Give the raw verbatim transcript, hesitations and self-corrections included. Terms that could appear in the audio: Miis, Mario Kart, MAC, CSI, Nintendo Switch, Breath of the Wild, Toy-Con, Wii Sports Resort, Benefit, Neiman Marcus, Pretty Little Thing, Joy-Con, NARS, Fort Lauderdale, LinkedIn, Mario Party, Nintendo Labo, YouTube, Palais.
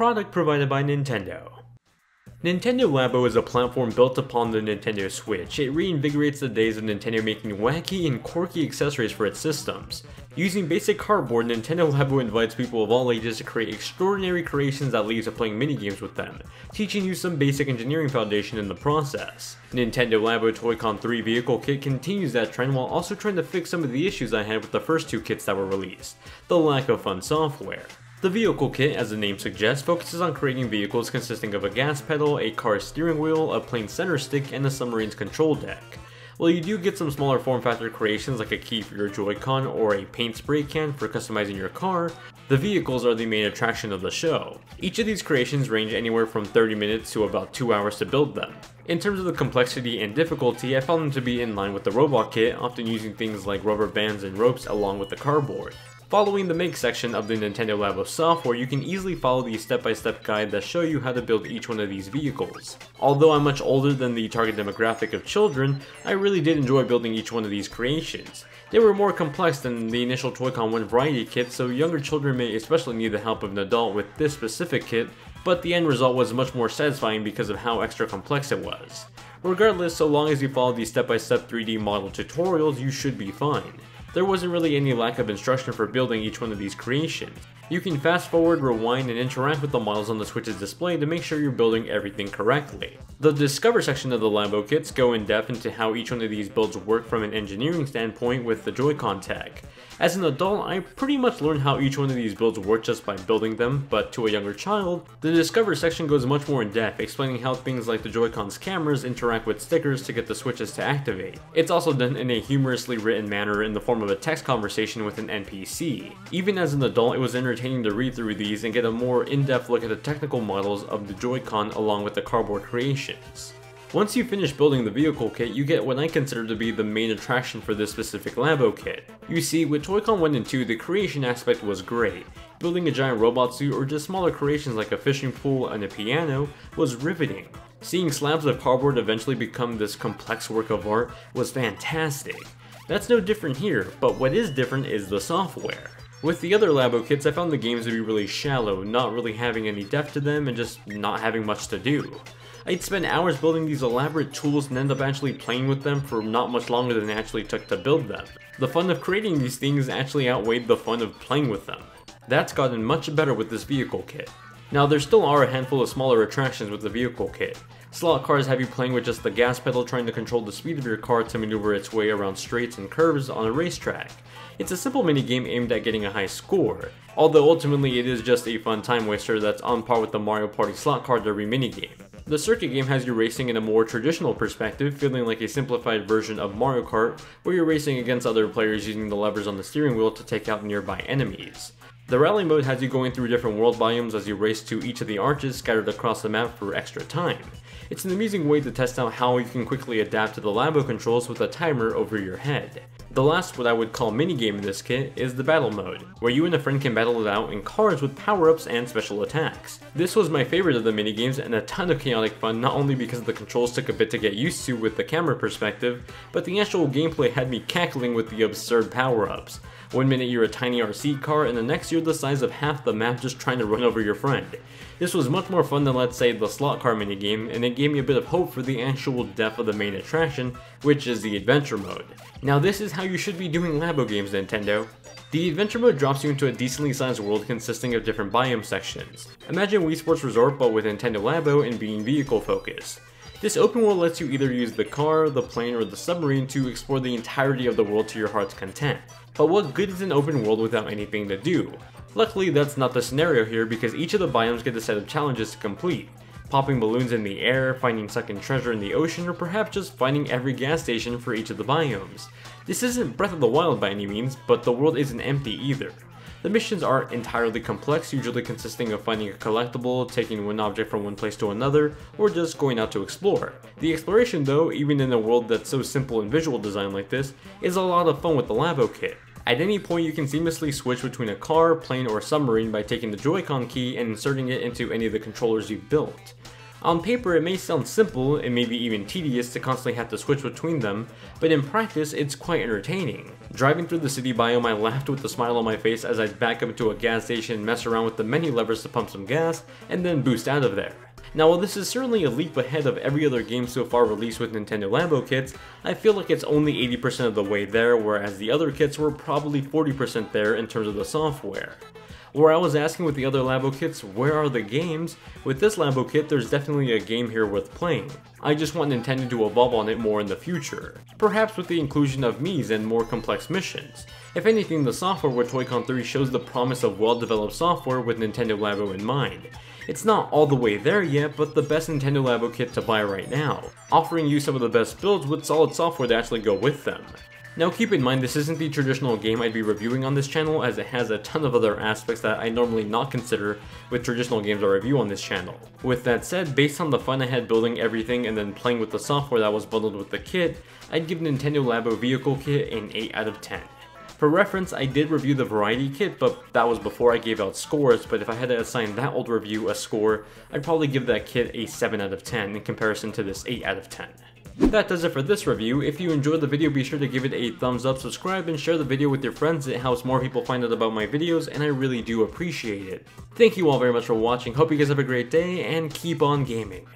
product provided by Nintendo. Nintendo Labo is a platform built upon the Nintendo Switch. It reinvigorates the days of Nintendo making wacky and quirky accessories for its systems. Using basic cardboard, Nintendo Labo invites people of all ages to create extraordinary creations that leads to playing minigames with them, teaching you some basic engineering foundation in the process. Nintendo Labo Toy-Con three vehicle kit continues that trend while also trying to fix some of the issues I had with the first two kits that were released, the lack of fun software. The vehicle kit, as the name suggests, focuses on creating vehicles consisting of a gas pedal, a car's steering wheel, a plain center stick, and a submarine's control deck. While you do get some smaller form factor creations like a key for your Joy-Con or a paint spray can for customizing your car, the vehicles are the main attraction of the show. Each of these creations range anywhere from thirty minutes to about two hours to build them. In terms of the complexity and difficulty, I found them to be in line with the robot kit, often using things like rubber bands and ropes along with the cardboard. Following the make section of the Nintendo Labo software, you can easily follow the step-by-step guide that shows you how to build each one of these vehicles. Although I'm much older than the target demographic of children, I really did enjoy building each one of these creations. They were more complex than the initial Toy-Con one variety kit, so younger children may especially need the help of an adult with this specific kit, but the end result was much more satisfying because of how extra complex it was. Regardless, so long as you follow these step-by-step three D model tutorials, you should be fine. There wasn't really any lack of instruction for building each one of these creations. You can fast forward, rewind, and interact with the models on the Switch's display to make sure you're building everything correctly. The Discover section of the Labo kits go in depth into how each one of these builds work from an engineering standpoint with the Joy-Con tech. As an adult, I pretty much learned how each one of these builds work just by building them, but to a younger child, the Discover section goes much more in depth, explaining how things like the Joy-Con's cameras interact with stickers to get the Switches to activate. It's also done in a humorously written manner in the form of a text conversation with an N P C. Even as an adult, it was entertaining to read through these and get a more in-depth look at the technical models of the Joy-Con along with the cardboard creations. Once you finish building the vehicle kit, you get what I consider to be the main attraction for this specific Labo kit. You see, with Toy-Con one and two, the creation aspect was great. Building a giant robot suit or just smaller creations like a fishing pool and a piano was riveting. Seeing slabs of cardboard eventually become this complex work of art was fantastic. That's no different here, but what is different is the software. With the other Labo kits, I found the games to be really shallow, not really having any depth to them and just not having much to do. I'd spend hours building these elaborate tools and end up actually playing with them for not much longer than it actually took to build them. The fun of creating these things actually outweighed the fun of playing with them. That's gotten much better with this vehicle kit. Now, there still are a handful of smaller attractions with the vehicle kit. Slot cars have you playing with just the gas pedal, trying to control the speed of your car to maneuver its way around straights and curves on a racetrack. It's a simple minigame aimed at getting a high score, although ultimately it is just a fun time waster that's on par with the Mario Party slot car derby minigame. The circuit game has you racing in a more traditional perspective, feeling like a simplified version of Mario Kart, where you're racing against other players using the levers on the steering wheel to take out nearby enemies. The rally mode has you going through different world biomes as you race to each of the arches scattered across the map for extra time. It's an amusing way to test out how you can quickly adapt to the Labo controls with a timer over your head. The last, what I would call minigame in this kit, is the battle mode, where you and a friend can battle it out in cars with power-ups and special attacks. This was my favorite of the minigames and a ton of chaotic fun, not only because the controls took a bit to get used to with the camera perspective, but the actual gameplay had me cackling with the absurd power-ups. One minute you're a tiny R C car and the next you're the size of half the map just trying to run over your friend. This was much more fun than, let's say, the slot car minigame, and it gave me a bit of hope for the actual depth of the main attraction, which is the adventure mode. Now this is how you should be doing Labo games, Nintendo. The adventure mode drops you into a decently sized world consisting of different biome sections. Imagine Wii Sports Resort but with Nintendo Labo and being vehicle focused. This open world lets you either use the car, the plane, or the submarine to explore the entirety of the world to your heart's content. But what good is an open world without anything to do? Luckily, that's not the scenario here because each of the biomes get a set of challenges to complete. Popping balloons in the air, finding sunken treasure in the ocean, or perhaps just finding every gas station for each of the biomes. This isn't Breath of the Wild by any means, but the world isn't empty either. The missions are entirely complex, usually consisting of finding a collectible, taking one object from one place to another, or just going out to explore. The exploration though, even in a world that's so simple in visual design like this, is a lot of fun with the Labo kit. At any point you can seamlessly switch between a car, plane, or submarine by taking the Joy-Con key and inserting it into any of the controllers you've built. On paper it may sound simple and maybe even tedious to constantly have to switch between them, but in practice it's quite entertaining. Driving through the city biome, I laughed with a smile on my face as I'd back up to a gas station and mess around with the menu levers to pump some gas, and then boost out of there. Now, while this is certainly a leap ahead of every other game so far released with Nintendo Labo kits, I feel like it's only eighty percent of the way there, whereas the other kits were probably forty percent there in terms of the software. Where I was asking with the other Labo kits, where are the games? With this Labo kit, there's definitely a game here worth playing. I just want Nintendo to evolve on it more in the future. Perhaps with the inclusion of Miis and more complex missions. If anything, the software with Toy-Con three shows the promise of well-developed software with Nintendo Labo in mind. It's not all the way there yet, but the best Nintendo Labo kit to buy right now, offering you some of the best builds with solid software to actually go with them. Now keep in mind, this isn't the traditional game I'd be reviewing on this channel, as it has a ton of other aspects that I normally not consider with traditional games I review on this channel. With that said, based on the fun I had building everything and then playing with the software that was bundled with the kit, I'd give Nintendo Labo Vehicle Kit an eight out of ten. For reference, I did review the Variety Kit, but that was before I gave out scores, but if I had to assign that old review a score, I'd probably give that kit a seven out of ten in comparison to this eight out of ten. That does it for this review. If you enjoyed the video, be sure to give it a thumbs up, subscribe, and share the video with your friends. It helps more people find out about my videos, and I really do appreciate it. Thank you all very much for watching. Hope you guys have a great day, and keep on gaming.